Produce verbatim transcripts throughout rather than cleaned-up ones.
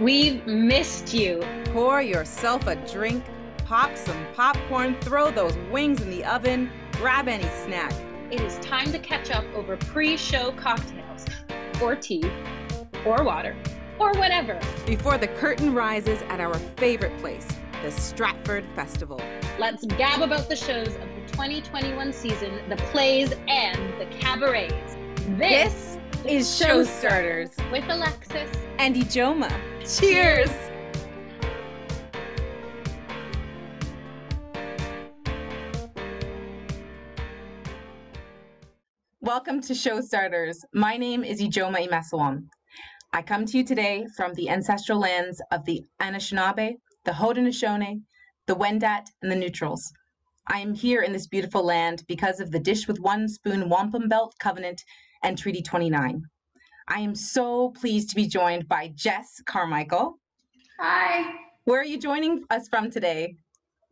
We've missed you. Pour yourself a drink, pop some popcorn, throw those wings in the oven, grab any snack. It is time to catch up over pre-show cocktails, or tea, or water, or whatever, before the curtain rises at our favorite place, the Stratford Festival. Let's gab about the shows of the twenty twenty-one season, the plays and the cabarets. This, this is Showstarters with Alexis and Ijeoma. Cheers! Welcome to Showstarters. My name is Ijeoma Imasawang. I come to you today from the ancestral lands of the Anishinaabe, the Haudenosaunee, the Wendat, and the Neutrals. I am here in this beautiful land because of the Dish With One Spoon Wampum Belt Covenant and Treaty twenty-nine. I am so pleased to be joined by Jess Carmichael. Hi. Where are you joining us from today?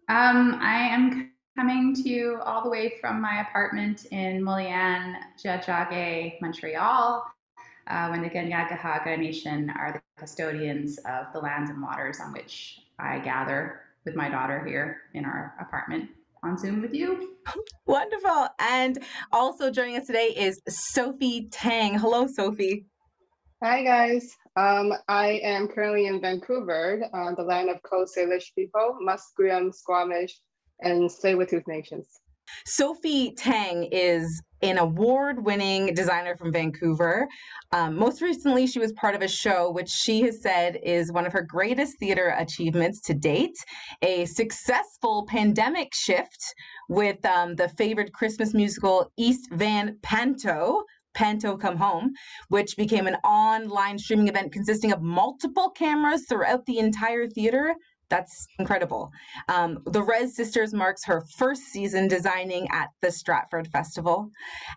Um, I am coming to you all the way from my apartment in Moulin-Jah-Jah-Gay, Montreal, uh, when the Ganyagahaga Nation are the custodians of the lands and waters on which I gather with my daughter here in our apartment on Zoom with you. Wonderful. And also joining us today is Sophie Tang. Hello, Sophie. Hi, guys. Um, I am currently in Vancouver, uh, the land of Coast Salish people, Musqueam, Squamish, and Tsleil-Waututh nations. Sophie Tang is an award-winning designer from Vancouver. Um, most recently, she was part of a show which she has said is one of her greatest theater achievements to date, a successful pandemic shift with um, the favorite Christmas musical East Van Panto, Panto Come Home, which became an online streaming event consisting of multiple cameras throughout the entire theater. That's incredible. Um, the Rez Sisters marks her first season designing at the Stratford Festival.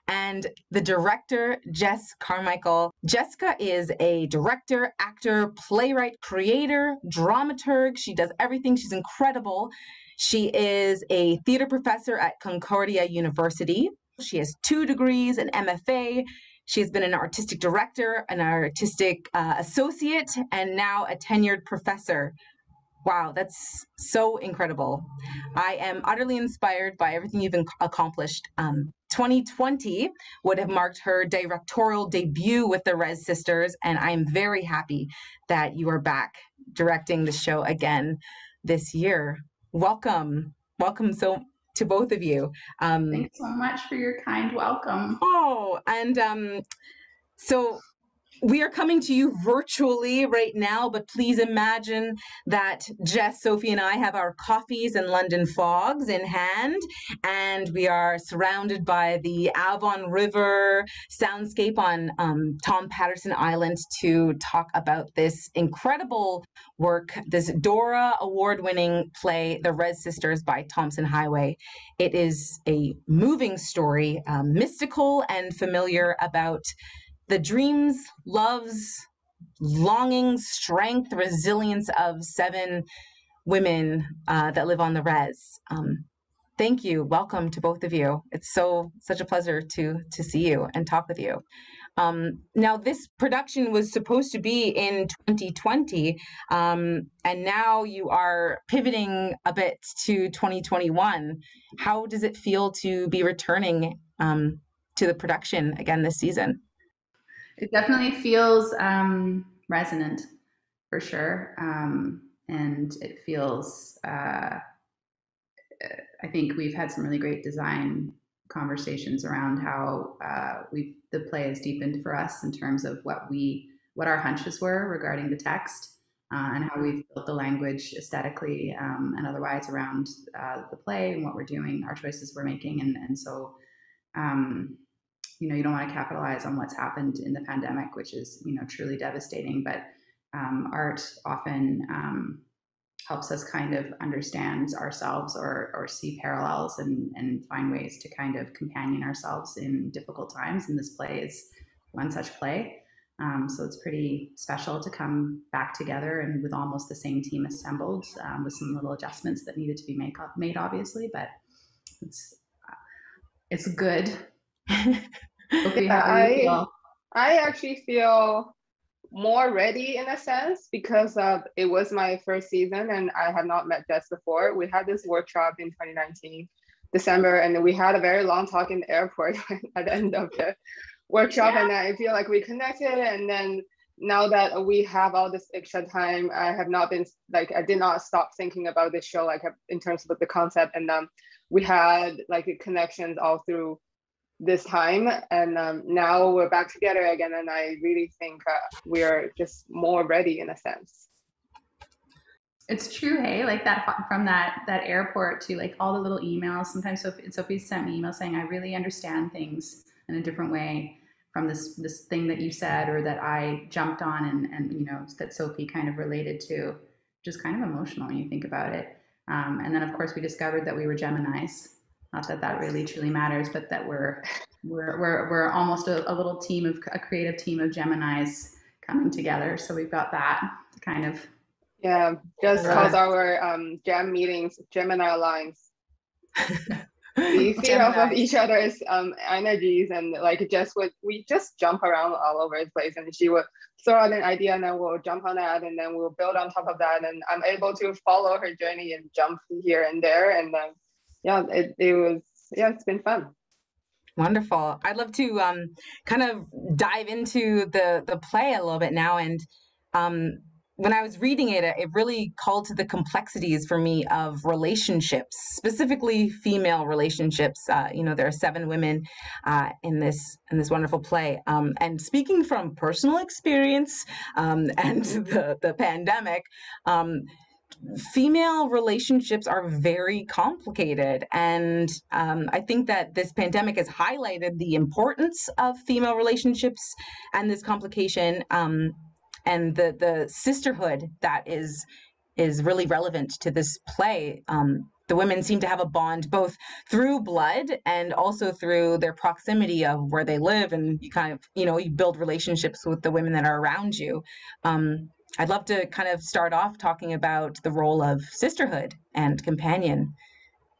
And the director, Jess Carmichael. Jessica is a director, actor, playwright, creator, dramaturg. She does everything. She's incredible. She is a theater professor at Concordia University. She has two degrees, an M F A. She has been an artistic director, an artistic uh, associate, and now a tenured professor. Wow, that's so incredible. I am utterly inspired by everything you've accomplished. Um, twenty twenty would have marked her directorial debut with the Rez Sisters, and I'm very happy that you are back directing the show again this year. Welcome. Welcome so to both of you. Um, Thanks so much for your kind welcome. Oh, and um, so... we are coming to you virtually right now, but please imagine that Jess, Sophie, and I have our coffees and London fogs in hand, and we are surrounded by the Avon River soundscape on um, Tom Patterson Island to talk about this incredible work, this Dora award-winning play, The Rez Sisters by Tomson Highway. It is a moving story, uh, mystical and familiar, about the dreams, loves, longing, strength, resilience of seven women uh, that live on the Rez. Um, thank you. Welcome to both of you. It's so such a pleasure to to see you and talk with you. Um, now, this production was supposed to be in twenty twenty, um, and now you are pivoting a bit to twenty twenty-one. How does it feel to be returning um, to the production again this season? It definitely feels um, resonant, for sure, um, and it feels, uh, I think we've had some really great design conversations around how uh, we've, the play has deepened for us in terms of what we, what our hunches were regarding the text, uh, and how we've built the language aesthetically um, and otherwise around uh, the play and what we're doing, our choices we're making, and, and so, um, you know, you don't want to capitalize on what's happened in the pandemic, which is, you know, truly devastating. But um, art often um, helps us kind of understand ourselves or or see parallels and, and find ways to kind of companion ourselves in difficult times. And this play is one such play. Um, so it's pretty special to come back together and with almost the same team assembled, um, with some little adjustments that needed to be make, made, obviously. But it's it's good. Okay, yeah, I, I actually feel more ready in a sense because uh, it was my first season and I had not met Jess before. We had this workshop in twenty nineteen, December, and we had a very long talk in the airport at the end of the workshop. Yeah. And I feel like we connected. And then now that we have all this extra time, I have not been like, I did not stop thinking about this show, like in terms of the concept. And um, we had like connections all through this time, and um, now we're back together again, and I really think uh, we're just more ready in a sense. It's true, hey, like that from that that airport to like all the little emails. Sometimes Sophie, Sophie sent me emails saying, I really understand things in a different way from this this thing that you said, or that I jumped on, and and you know that Sophie kind of related to, which is kind of emotional when you think about it. Um, and then of course we discovered that we were Geminis. Not that that really truly matters, but that we're we're we're, we're almost a, a little team of a creative team of Geminis coming together. So we've got that to kind of yeah. Just calls our um, Gem meetings Gemini lines. We feed Gemini. off of each other's um, energies, and like Jess would we just jump around all over the place, and she would throw out an idea, and then we'll jump on that, and then we'll build on top of that, and I'm able to follow her journey and jump here and there, and then. Yeah, it, it was, yeah, it's been fun. Wonderful. I'd love to um, kind of dive into the, the play a little bit now. And um, when I was reading it, it really called to the complexities for me of relationships, specifically female relationships. Uh, you know, there are seven women uh, in this in this wonderful play. Um, and speaking from personal experience um, and the, the pandemic, um, female relationships are very complicated, and um, I think that this pandemic has highlighted the importance of female relationships and this complication, um, and the the sisterhood that is is really relevant to this play. Um, the women seem to have a bond both through blood and also through their proximity of where they live, and you kind of you know you build relationships with the women that are around you. Um, I'd love to kind of start off talking about the role of sisterhood and companion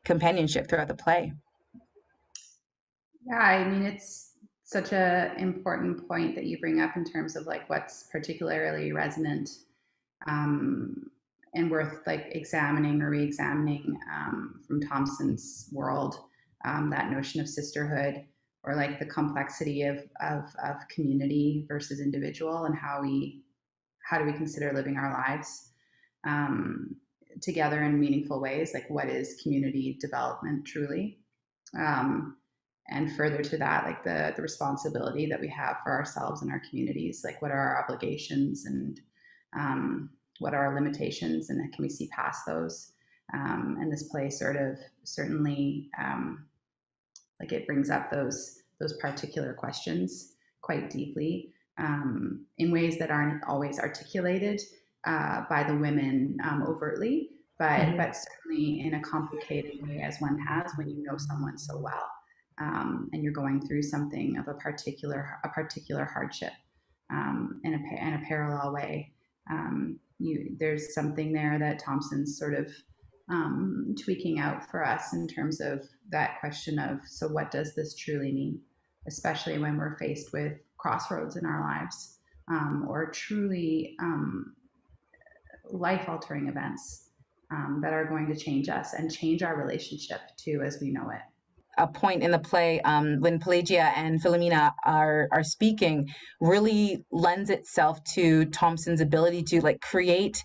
companionship throughout the play. Yeah, I mean, it's such a important point that you bring up in terms of like what's particularly resonant um, and worth like examining or re-examining um, from Tomson's world, um, that notion of sisterhood, or like the complexity of, of, of community versus individual, and how we How do we consider living our lives um, together in meaningful ways? Like, what is community development truly? Um, and further to that, like the, the responsibility that we have for ourselves and our communities, like what are our obligations, and um, what are our limitations, and can we see past those? Um, and this play sort of certainly um, like it brings up those, those particular questions quite deeply. Um, in ways that aren't always articulated uh, by the women um, overtly, but mm-hmm. but certainly in a complicated way, as one has when you know someone so well, um, and you're going through something of a particular a particular hardship um, in a in a parallel way. Um, you there's something there that Tomson's sort of um, tweaking out for us in terms of that question of, so what does this truly mean, especially when we're faced with crossroads in our lives, um, or truly um, life-altering events um, that are going to change us and change our relationship too as we know it. A point in the play um, when Pelajia and Philomena are are speaking really lends itself to Tomson's ability to like create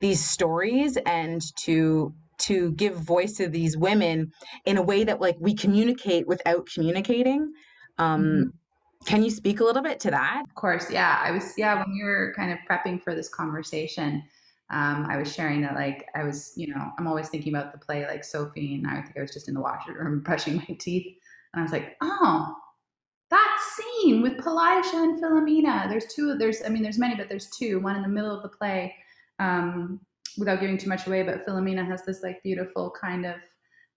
these stories and to to give voice to these women in a way that like we communicate without communicating. Um, mm-hmm. Can you speak a little bit to that? Of course, yeah. I was, yeah, when we were kind of prepping for this conversation, um, I was sharing that, like, I was, you know, I'm always thinking about the play, like Sophie, and I think I was just in the washroom brushing my teeth, and I was like, oh, that scene with Pelajia and Philomena. There's two, there's, I mean, there's many, but there's two, one in the middle of the play, um, without giving too much away, but Philomena has this, like, beautiful kind of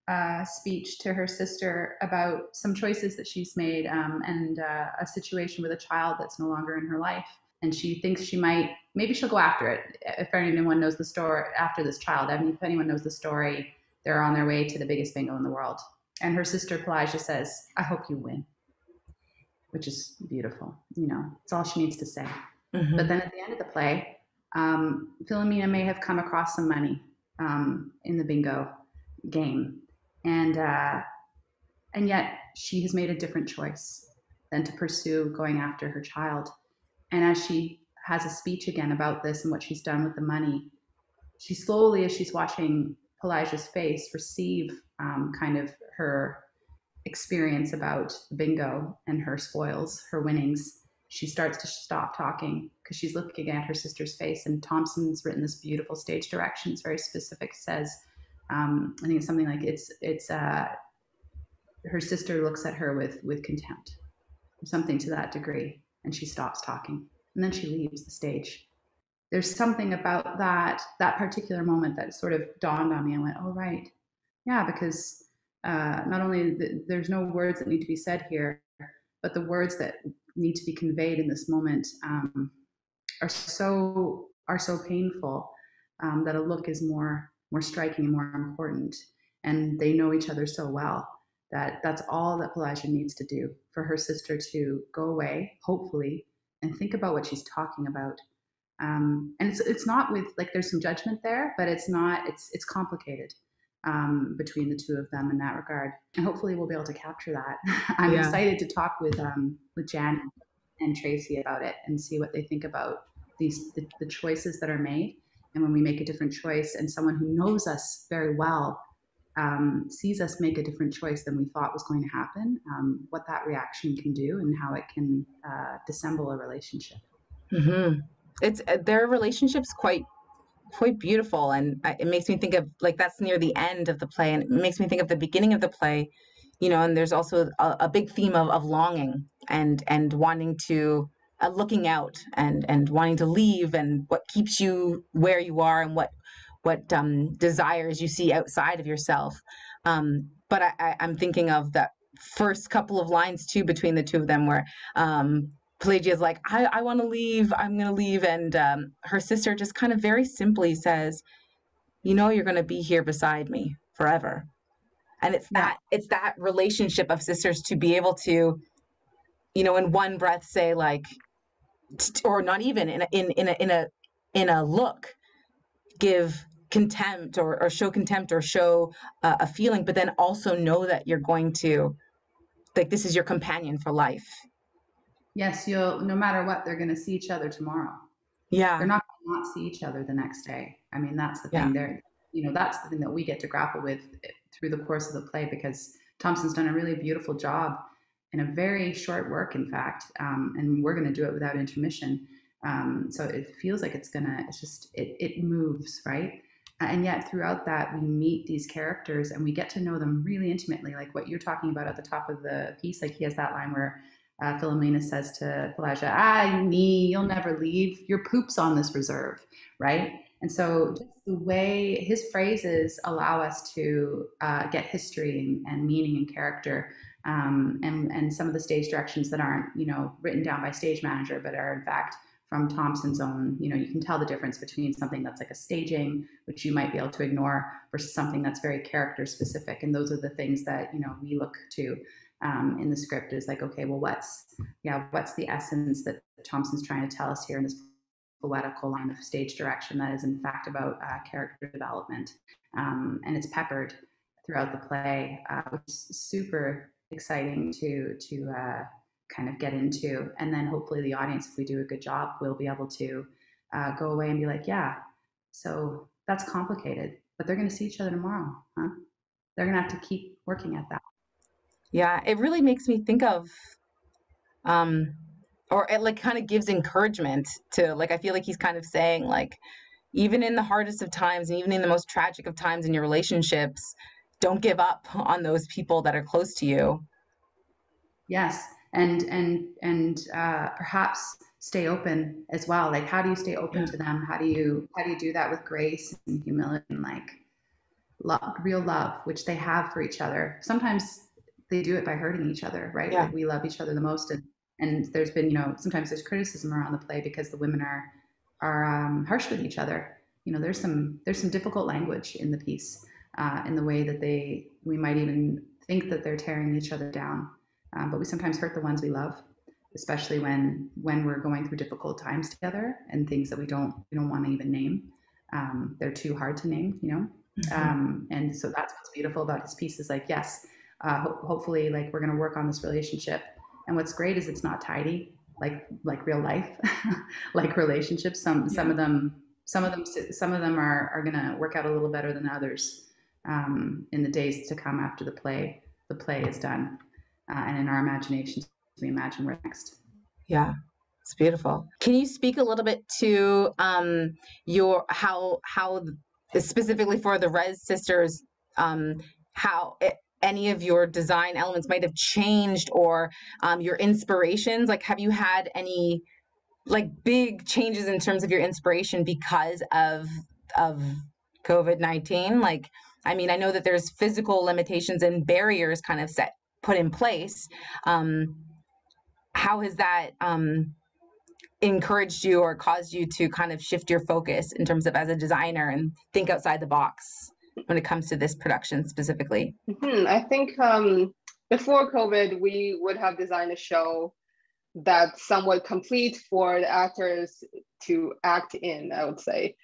Uh, speech to her sister about some choices that she's made um, and uh, a situation with a child that's no longer in her life. And she thinks she might, maybe she'll go after it. If anyone knows the story, after this child, I mean, if anyone knows the story, they're on their way to the biggest bingo in the world. And her sister Pelajia says, I hope you win, which is beautiful. You know, it's all she needs to say. Mm-hmm. But then at the end of the play, um, Philomena may have come across some money um, in the bingo game. And, uh, and yet she has made a different choice than to pursue going after her child. And as she has a speech again about this and what she's done with the money, she slowly, as she's watching Pelaj's face, receive um, kind of her experience about bingo and her spoils, her winnings, she starts to stop talking because she's looking again at her sister's face. And Thompson's written this beautiful stage direction. It's very specific. Says, um, I think it's something like it's it's uh, her sister looks at her with with contempt, something to that degree, and she stops talking, and then she leaves the stage. There's something about that that particular moment that sort of dawned on me. I went, oh right, yeah, because uh, not only the, there's no words that need to be said here, but the words that need to be conveyed in this moment um, are so are so painful um, that a look is more more striking and more important. And they know each other so well that that's all that Pelajia needs to do, for her sister to go away, hopefully, and think about what she's talking about. Um, and it's it's not with, like, there's some judgment there, but it's not, it's it's complicated um, between the two of them in that regard. And hopefully we'll be able to capture that. I'm yeah. excited to talk with um, with Jan and Tracy about it and see what they think about these the, the choices that are made. And when we make a different choice, and someone who knows us very well um, sees us make a different choice than we thought was going to happen, um, what that reaction can do and how it can uh, dissemble a relationship. Mm-hmm. It's their relationship's quite quite beautiful, and it makes me think of, like, that's near the end of the play, and it makes me think of the beginning of the play, you know. And there's also a, a big theme of, of longing and and wanting to uh, looking out and and wanting to leave, and what keeps you where you are, and what what um, desires you see outside of yourself. Um, but I, I, I'm thinking of that first couple of lines too between the two of them, where. Um, Pelajia is like, I, I want to leave, I'm going to leave. And um, her sister just kind of very simply says, you know, you're going to be here beside me forever. And it's yeah. that, it's that relationship of sisters to be able to, you know, in one breath say, like, t- or not even in a, in, in a, in a, in a look, give contempt or, or show contempt or show uh, a feeling, but then also know that you're going to, like, this is your companion for life. Yes, you'll, no matter what, they're going to see each other tomorrow. Yeah. They're not going to not see each other the next day. I mean, that's the thing yeah. there, you know, that's the thing that we get to grapple with through the course of the play, because Thompson's done a really beautiful job in a very short work, in fact, um, and we're going to do it without intermission. Um, so it feels like it's going to, it's just, it, it moves, right? And yet throughout that, we meet these characters and we get to know them really intimately, like what you're talking about at the top of the piece. Like, he has that line where Uh, Philomena says to Pelajia, ah, me, you'll never leave. Your poop's on this reserve, right? And so just the way his phrases allow us to uh, get history and, and meaning and character um, and, and some of the stage directions that aren't, you know, written down by stage manager, but are in fact from Thompson's own, you know, you can tell the difference between something that's like a staging, which you might be able to ignore, versus something that's very character specific. And those are the things that, you know, we look to. Um, in the script is like, okay, well, what's, yeah, what's the essence that Thompson's trying to tell us here in this poetical line of stage direction that is in fact about uh, character development. Um, and it's peppered throughout the play, uh, which is super exciting to, to uh, kind of get into. And then hopefully the audience, if we do a good job, will be able to uh, go away and be like, yeah, so that's complicated, but they're going to see each other tomorrow, huh? They're going to have to keep working at that. Yeah, it really makes me think of, um, or it like kind of gives encouragement to, like, I feel like he's kind of saying, like, even in the hardest of times and even in the most tragic of times in your relationships, don't give up on those people that are close to you. Yes, and and and uh, perhaps stay open as well. Like, how do you stay open yeah. to them? How do you how do you do that with grace and humility and, like, love, real love, which they have for each other? Sometimes they do it by hurting each other, right? Yeah. Like, we love each other the most. And, and there's been, you know, sometimes there's criticism around the play because the women are, are um, harsh with each other. You know, there's some, there's some difficult language in the piece, uh, in the way that they, we might even think that they're tearing each other down. Um, but we sometimes hurt the ones we love. especially when when we're going through difficult times together and things that we don't we don't want to even name. Um, they're too hard to name, you know. Mm-hmm. Um, and so that's what's beautiful about this piece is like, yes, uh, ho- hopefully like we're going to work on this relationship. And what's great is it's not tidy, like like real life, like relationships. Some yeah. some of them some of them some of them are are going to work out a little better than others um, in the days to come after the play the play is done. Uh, and in our imaginations, we imagine we're next. Yeah. It's beautiful. Can you speak a little bit to um, your how how specifically for the Rez Sisters, um, how it, any of your design elements might have changed, or um, your inspirations? Like, have you had any like big changes in terms of your inspiration because of of COVID nineteen? Like, I mean, I know that there's physical limitations and barriers kind of set put in place. Um, how has that um, encouraged you or caused you to kind of shift your focus in terms of as a designer and think outside the box when it comes to this production specifically? Mm-hmm. I think um, before COVID, we would have designed a show that's somewhat complete for the actors to act in, I would say.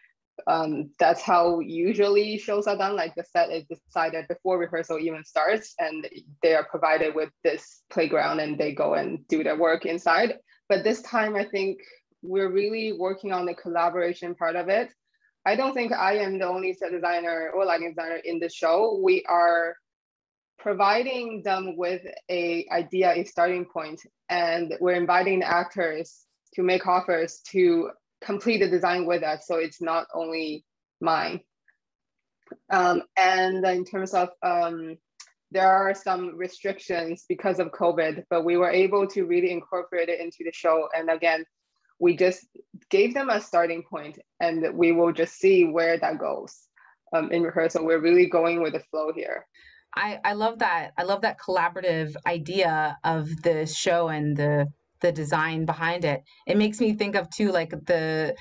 Um, that's how usually shows are done, like the set is decided before rehearsal even starts, and they are provided with this playground and they go and do their work inside. But this time, I think we're really working on the collaboration part of it. I don't think I am the only set designer or lighting designer in the show. We are providing them with a idea, a starting point, and we're inviting the actors to make offers to complete the design with us. So it's not only mine. Um, and in terms of, um, there are some restrictions because of COVID, but we were able to really incorporate it into the show. And again, we just gave them a starting point and we will just see where that goes um, in rehearsal. We're really going with the flow here. I, I love that. I love that collaborative idea of the show and the the design behind it. It makes me think of too, like the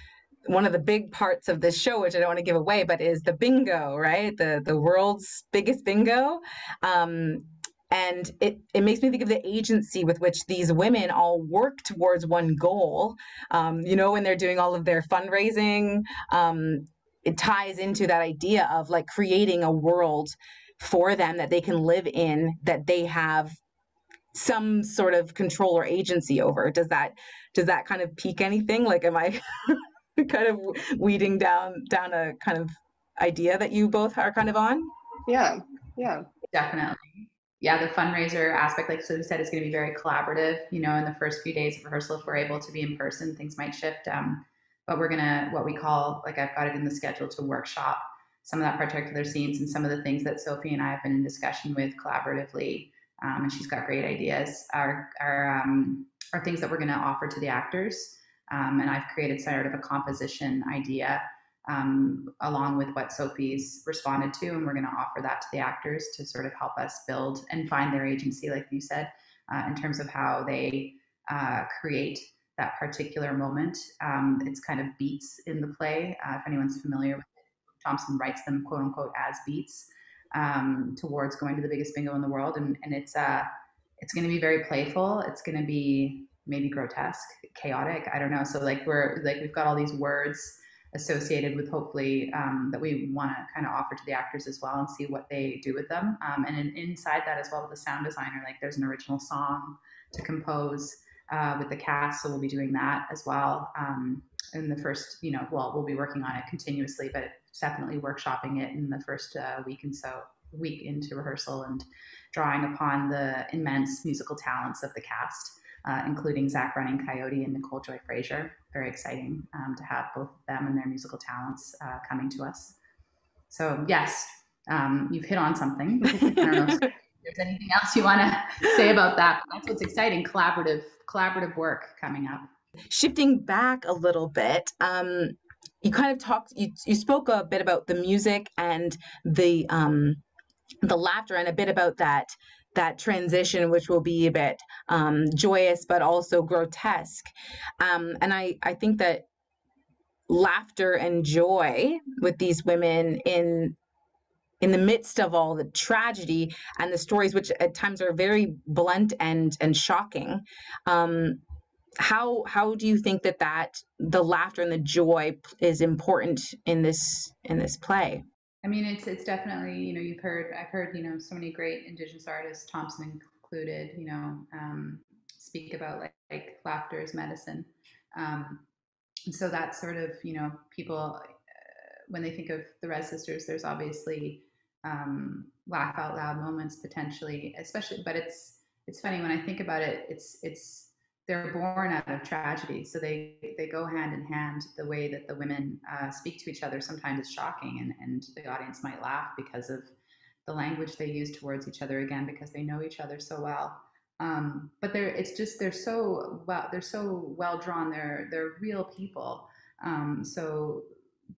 one of the big parts of this show, which I don't want to give away, but is the bingo, right? The the world's biggest bingo. Um, and it, it makes me think of the agency with which these women all work towards one goal. Um, you know, when they're doing all of their fundraising, um, it ties into that idea of like creating a world for them that they can live in, that they have some sort of control or agency over. Does that does that kind of pique anything? Like, am I kind of weeding down down a kind of idea that you both are kind of on? Yeah, yeah, definitely. Yeah, the fundraiser aspect, like Sophie said, is going to be very collaborative. You know, in the first few days of rehearsal, if we're able to be in person, things might shift. Um, but we're gonna what we call, like I've got it in the schedule to workshop some of that particular scenes and some of the things that Sophie and I have been in discussion with collaboratively. Um, and she's got great ideas, are, are, um, are things that we're going to offer to the actors. Um, and I've created sort of a composition idea um, along with what Sophie's responded to. And we're going to offer that to the actors to sort of help us build and find their agency, like you said, uh, in terms of how they uh, create that particular moment. Um, it's kind of beats in the play. Uh, if anyone's familiar with it, Tomson writes them, quote unquote, as beats. Um, towards going to the biggest bingo in the world. And, and it's uh, it's going to be very playful. It's going to be maybe grotesque, chaotic. I don't know. So like we're like we've got all these words associated with hopefully um, that we want to kind of offer to the actors as well and see what they do with them. Um, and in, inside that as well with the sound designer, like there's an original song to compose uh, with the cast. So we'll be doing that as well. Um, in the first, you know, well, we'll be working on it continuously, but definitely workshopping it in the first uh, week and so week into rehearsal and drawing upon the immense musical talents of the cast, uh, including Zach Running Coyote and Nicole Joy Frazier. Very exciting um, to have both of them and their musical talents uh, coming to us. So yes, um, you've hit on something. I don't know if there's anything else you want to say about that. But that's what's exciting, collaborative, collaborative work coming up. Shifting back a little bit, um, you kind of talked, you, you spoke a bit about the music and the um, the laughter, and a bit about that that transition, which will be a bit um, joyous but also grotesque. Um, and I, I think that laughter and joy with these women in in the midst of all the tragedy and the stories, which at times are very blunt and and shocking, um, how how do you think that that the laughter and the joy is important in this in this play? I mean, it's it's definitely, you know, you've heard, I've heard, you know, so many great Indigenous artists, Tomson included, you know, um, speak about like, like laughter is medicine. Um, and so that's sort of, you know, people, uh, when they think of the Rez Sisters, there's obviously um, laugh out loud moments potentially, especially, but it's, it's funny when I think about it, it's, it's, they're born out of tragedy. So they, they go hand in hand. The way that the women uh, speak to each other sometimes is shocking, and, and the audience might laugh because of the language they use towards each other, again, because they know each other so well. Um, but they're, it's just, they're so well, they're so well drawn. They're, they're real people. Um, so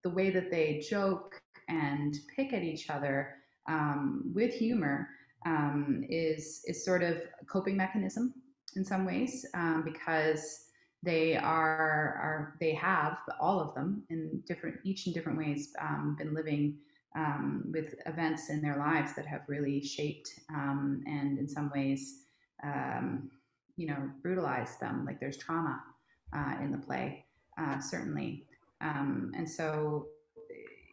the way that they joke and pick at each other um, with humor um, is, is sort of a coping mechanism in some ways, um, because they are, are, they have, all of them in different, each in different ways, um, been living um, with events in their lives that have really shaped um, and in some ways, um, you know, brutalized them. Like there's trauma uh, in the play, uh, certainly. Um, and so,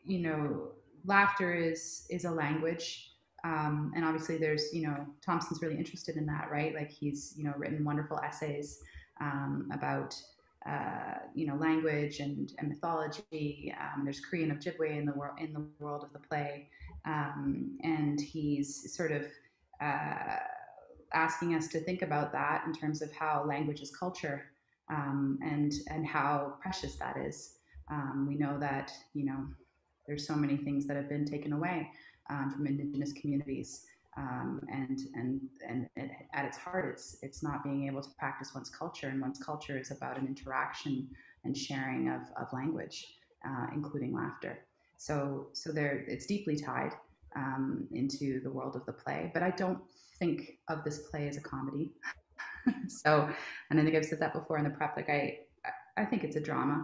you know, laughter is, is a language. Um, and obviously there's, you know, Tomson's really interested in that, right? Like he's, you know, written wonderful essays um, about, uh, you know, language and, and mythology. Um, there's Cree, Ojibwe in the world, in the world of the play. Um, and he's sort of uh, asking us to think about that in terms of how language is culture um, and, and how precious that is. Um, we know that, you know, there's so many things that have been taken away Um, from Indigenous communities, um, and, and and and at its heart, it's it's not being able to practice one's culture, and one's culture is about an interaction and sharing of of language, uh, including laughter. So so there, it's deeply tied um, into the world of the play. But I don't think of this play as a comedy. So, and I think I've said that before in the prep. Like I I think it's a drama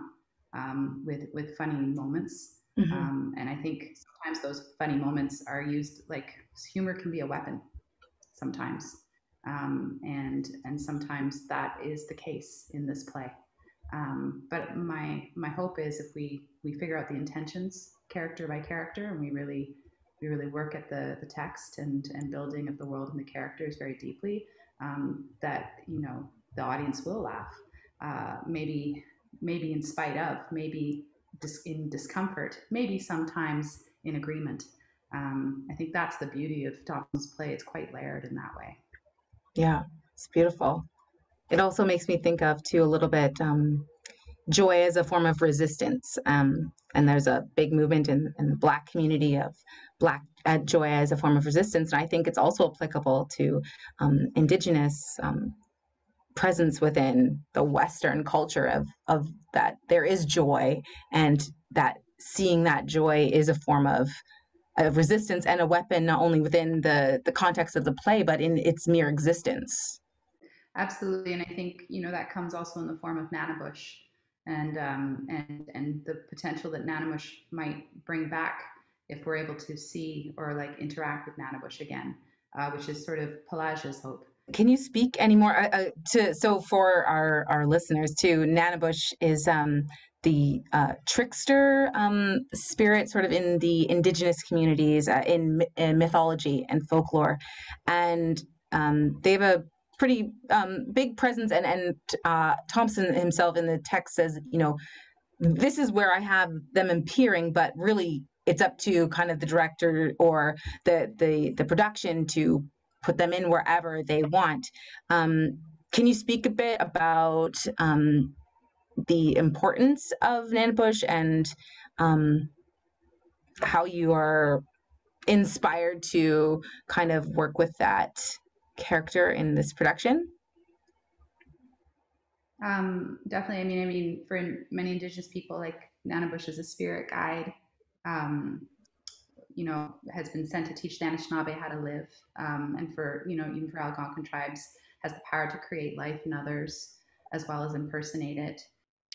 um, with with funny moments. Mm-hmm. Um, and I think sometimes those funny moments are used, like humor can be a weapon sometimes. Um, and, and sometimes that is the case in this play. Um, but my, my hope is if we, we figure out the intentions character by character, and we really, we really work at the, the text and, and building of the world and the characters very deeply, um, that, you know, the audience will laugh, uh, maybe, maybe in spite of, maybe in discomfort, maybe sometimes in agreement. Um, I think that's the beauty of Tomson's play. It's quite layered in that way. Yeah, it's beautiful. It also makes me think of, too, a little bit, um, joy as a form of resistance. Um, and there's a big movement in, in the Black community of Black uh, joy as a form of resistance. And I think it's also applicable to um, Indigenous um, presence within the Western culture of, of that there is joy, and that seeing that joy is a form of, of resistance and a weapon, not only within the, the context of the play, but in its mere existence. Absolutely. And I think, you know, that comes also in the form of Nanabush and, um, and, and the potential that Nanabush might bring back if we're able to see or like interact with Nanabush again, uh, which is sort of Pelagia's hope. Can you speak any more uh, to, so for our, our listeners too, Nanabush is um, the uh, trickster um, spirit sort of in the Indigenous communities, uh, in, in mythology and folklore. And um, they have a pretty um, big presence, and, and uh, Tomson himself in the text says, you know, this is where I have them appearing, but really it's up to kind of the director or the, the, the production to put them in wherever they want. Um, can you speak a bit about um, the importance of Nanabush and um, how you are inspired to kind of work with that character in this production? Um, definitely. I mean, I mean, for many Indigenous people, like Nanabush is a spirit guide. Um, you know, has been sent to teach the Anishinaabe how to live. Um, and for, you know, even for Algonquin tribes, has the power to create life in others, as well as impersonate it.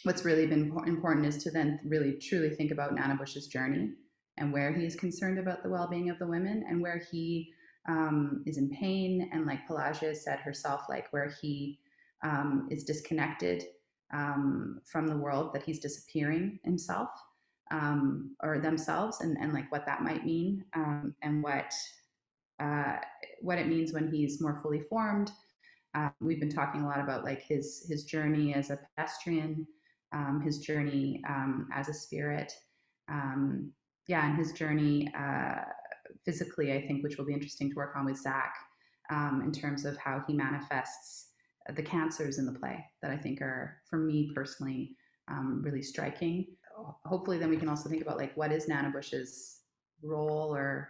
What's really been important is to then really truly think about Nanabush's journey, and where he is concerned about the well-being of the women, and where he um, is in pain. And like Pelajia said herself, like where he um, is disconnected um, from the world, that he's disappearing himself um, or themselves, and, and like what that might mean, um, and what uh, what it means when he's more fully formed. Uh, we've been talking a lot about like his his journey as a pedestrian, um, his journey um, as a spirit, um, yeah, and his journey uh, physically, I think, which will be interesting to work on with Zach um, in terms of how he manifests the cancers in the play that I think are, for me personally, um, really striking. Hopefully then we can also think about like what is Nanabush's role or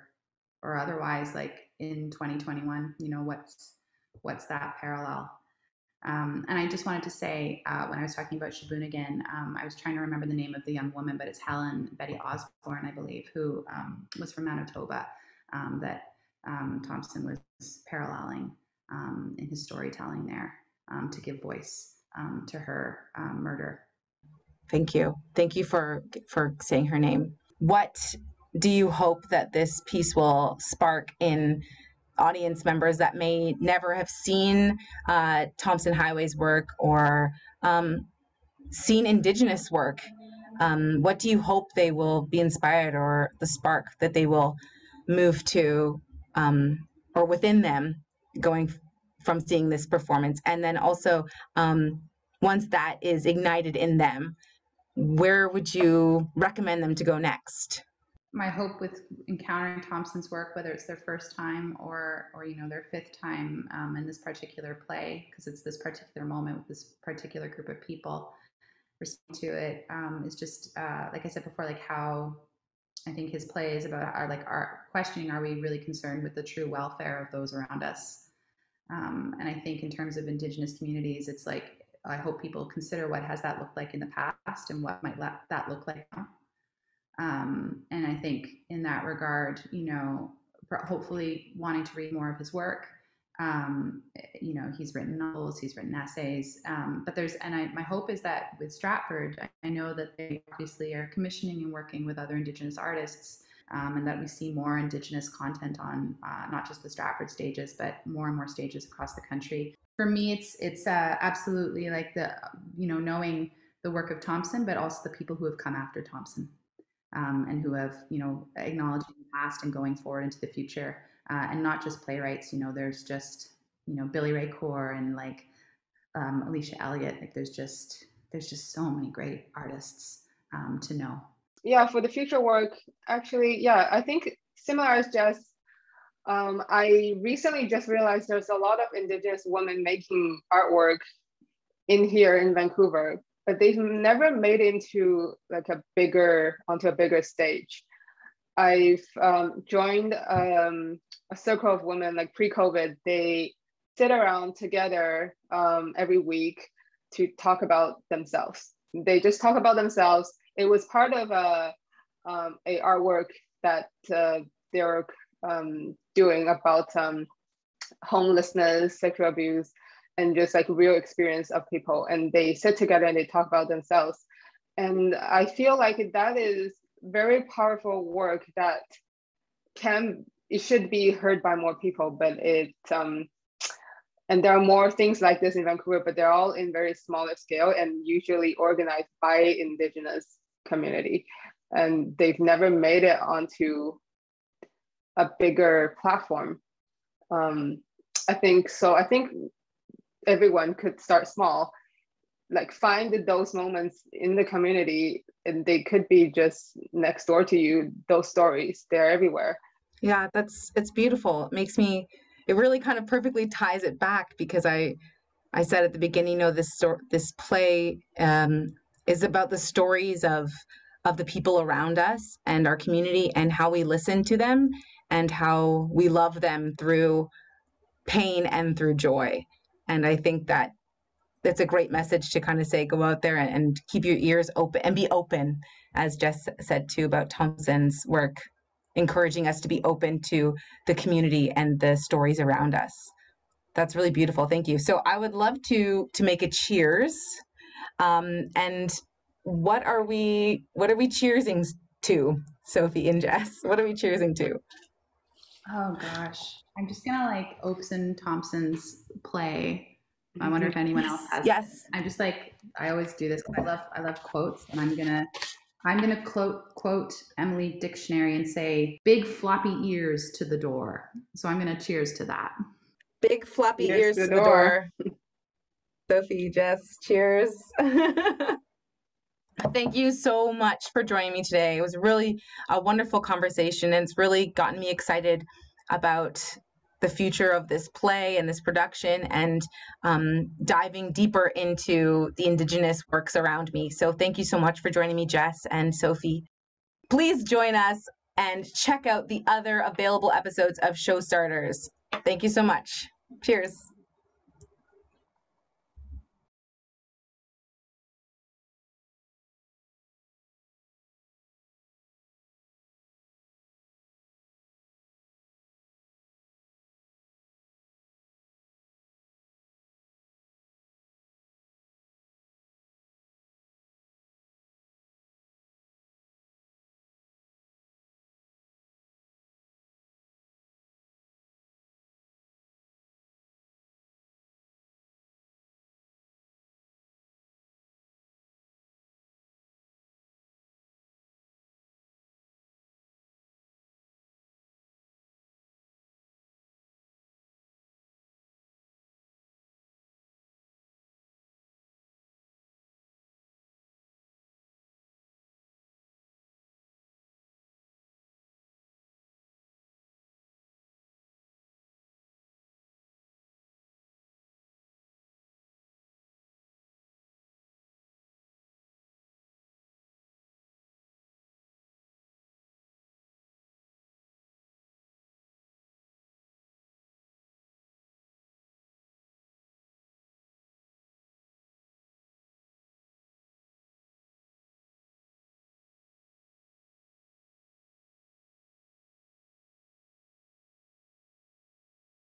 or otherwise like in twenty twenty-one, you know, what's what's that parallel? Um, and I just wanted to say, uh, when I was talking about Shibunigan, um, I was trying to remember the name of the young woman, but it's Helen Betty Osborne, I believe, who um, was from Manitoba, um, that um, Tomson was paralleling um, in his storytelling there um, to give voice um, to her um, murder. Thank you. Thank you for, for saying her name. What do you hope that this piece will spark in audience members that may never have seen uh, Tomson Highway's work or um, seen Indigenous work? Um, what do you hope they will be inspired, or the spark that they will move to um, or within them going f from seeing this performance? And then also, um, once that is ignited in them, where would you recommend them to go next? My hope with encountering Tomson's work, whether it's their first time or, or you know, their fifth time um, in this particular play, because it's this particular moment with this particular group of people, respond to it um, is just, uh, like I said before, like how I think his play is about our, like our questioning, are we really concerned with the true welfare of those around us? Um, and I think in terms of Indigenous communities, it's like, I hope people consider what has that looked like in the past and what might let that look like now. Um, and I think in that regard, you know, hopefully wanting to read more of his work, um, you know, he's written novels, he's written essays, um, but there's, and I, my hope is that with Stratford, I know that they obviously are commissioning and working with other Indigenous artists, um, and that we see more Indigenous content on uh, not just the Stratford stages, but more and more stages across the country. For me, it's, it's uh, absolutely like the, you know, knowing the work of Tomson, but also the people who have come after Tomson. Um, and who have, you know, acknowledged the past and going forward into the future, uh, and not just playwrights. You know, there's just, you know, Billy-Ray Belcourt and like um, Alicia Elliott. Like there's just there's just so many great artists um, to know. Yeah, for the future work, actually, yeah, I think similar as Jess, um, I recently just realized there's a lot of Indigenous women making artwork in here in Vancouver, but they've never made it into like a bigger, onto a bigger stage. I've um, joined um, a circle of women like pre-COVID. They sit around together um, every week to talk about themselves. They just talk about themselves. It was part of a, um, a artwork that uh, they were um, doing about um, homelessness, sexual abuse, and just like real experience of people. And they sit together and they talk about themselves. And I feel like that is very powerful work that can, it should be heard by more people, but it, um, and there are more things like this in Vancouver, but they're all in very smaller scale and usually organized by Indigenous community. And they've never made it onto a bigger platform. Um, I think, so I think, everyone could start small, like find those moments in the community, and they could be just next door to you. Those stories, they're everywhere. Yeah, that's, it's beautiful. It makes me, it really kind of perfectly ties it back, because I, I said at the beginning, you know, this this play um, is about the stories of, of the people around us and our community, and how we listen to them and how we love them through pain and through joy. And I think that that's a great message to kind of say, go out there and, and keep your ears open and be open, as Jess said too about Tomson's work, encouraging us to be open to the community and the stories around us. That's really beautiful. Thank you. So I would love to to make a cheers. Um, and what are we what are we cheersing to, Sophie and Jess? What are we cheersing to? Oh gosh. I'm just gonna like Oaks and Tomson's play I wonder if anyone else has. Yes. I'm just like, I always do this because I love, I love quotes, and I'm gonna, I'm gonna quote quote Emily Dictionary and say, "Big floppy ears to the door." So I'm gonna cheers to that. Big floppy ears, ears to the door. door. Sophie, Jess, cheers. Thank you so much for joining me today. It was really a wonderful conversation, and it's really gotten me excited about the future of this play and this production, and um, diving deeper into the Indigenous works around me. So thank you so much for joining me, Jess and Sophie. Please join us and check out the other available episodes of Showstarters. Thank you so much. Cheers.